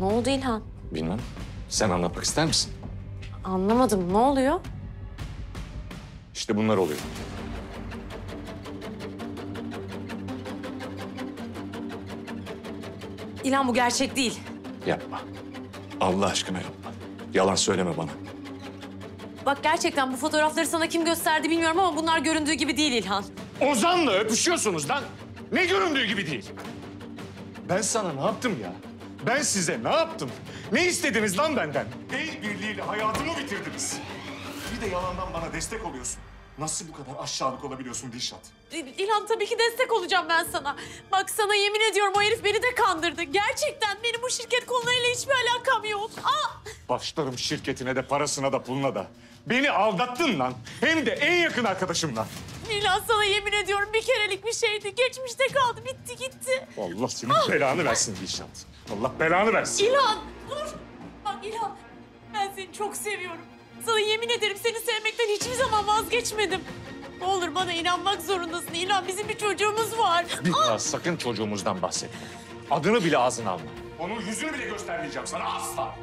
Ne oldu İlhan? Bilmem. Sen anlatmak ister misin? Anlamadım. Ne oluyor? İşte bunlar oluyor. İlhan bu gerçek değil. Yapma. Allah aşkına yapma. Yalan söyleme bana. Bak gerçekten bu fotoğrafları sana kim gösterdi bilmiyorum ama bunlar göründüğü gibi değil İlhan. Ozan'la öpüşüyorsunuz lan. Ne göründüğü gibi değil? Ben sana ne yaptım ya? Ben size ne yaptım? Ne istediniz lan benden? El birliğiyle hayatımı bitirdiniz. Bir de yalandan bana destek oluyorsun. Nasıl bu kadar aşağılık olabiliyorsun Dilşat? İlhan tabii ki destek olacağım ben sana. Bak sana yemin ediyorum o herif beni de kandırdı. Gerçekten benim bu şirket konularıyla hiçbir alakam yok. Aa! Başlarım şirketine de parasına da puluna da. Beni aldattın lan. Hem de en yakın arkadaşımla. İlhan sana yemin ediyorum bir kerelik bir şeydi. Geçmişte kaldı, bitti gitti. Allah senin belanı versin Dilşat. Allah belanı versin. İlhan dur. Bak İlhan ben seni çok seviyorum. Sana yemin ederim seni sevmekten hiçbir zaman vazgeçmedim. Ne olur bana inanmak zorundasın İlhan. Bizim bir çocuğumuz var. Billa sakın çocuğumuzdan bahsetme. Adını bile ağzına alma. Onun yüzünü bile göstermeyeceğim sana asla.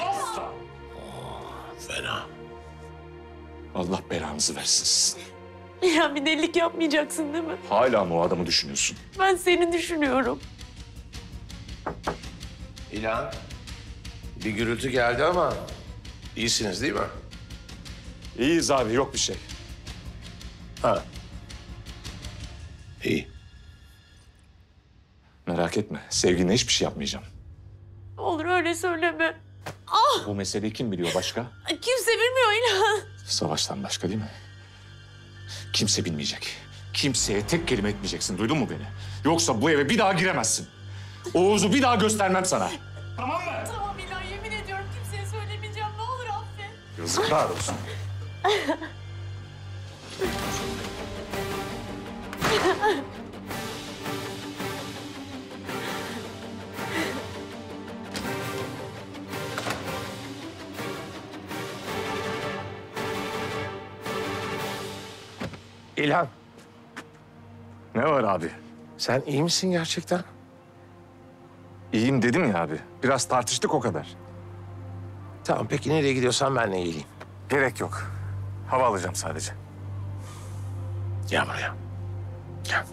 Asla. Fena. Allah belanızı versin. İlhan bir delilik yapmayacaksın değil mi? Hala mı o adamı düşünüyorsun? Ben seni düşünüyorum. İlhan bir gürültü geldi ama... İyisiniz değil mi? İyiyiz abi, yok bir şey. Ha. İyi. Merak etme, sevgiline hiçbir şey yapmayacağım. Olur öyle söyleme. Ah! Bu meseleyi kim biliyor başka? Kimse bilmiyor İlhan. Savaştan başka değil mi? Kimse bilmeyecek. Kimseye tek kelime etmeyeceksin, duydun mu beni? Yoksa bu eve bir daha giremezsin. Oğuz'u bir daha göstermem sana. Tamam mı? Tamam İlhan, yemin ediyorum kimseye söylemeyeceğim. Ne olur affet. Yazıklar olsun. İlhan. Ne var abi? Sen iyi misin gerçekten? İyiyim dedim ya abi. Biraz tartıştık o kadar. Tamam peki nereye gidiyorsan benle geleyim. Gerek yok. Hava alacağım sadece. Gel buraya. Gel.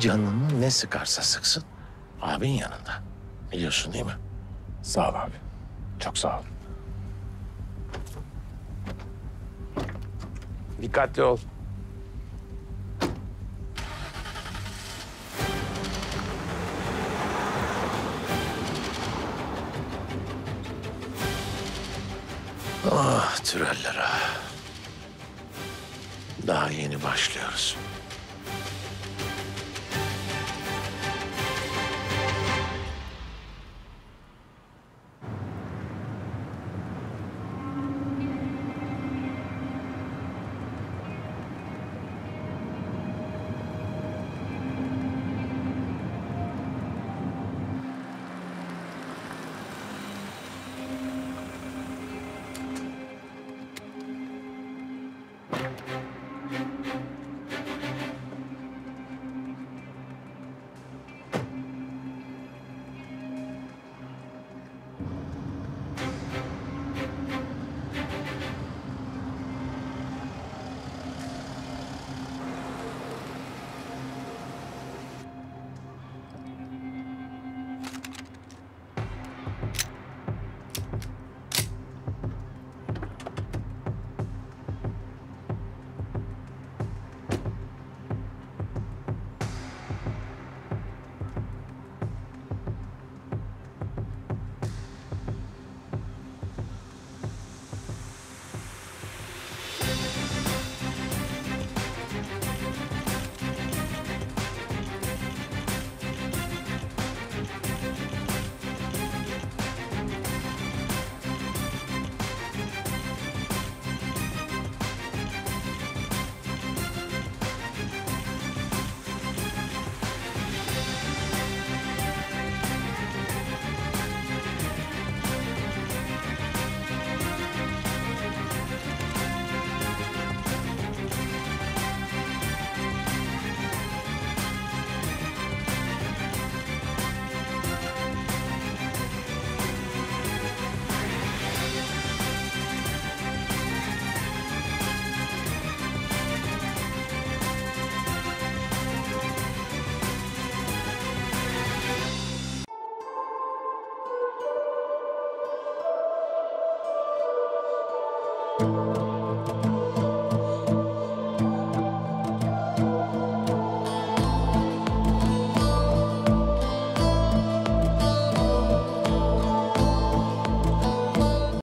Canını ne sıkarsa sıksın abin yanında. Biliyorsun değil mi? Sağ ol abi. Çok sağ ol. Dikkatli ol. Ah Türeller. Daha yeni başlıyoruz.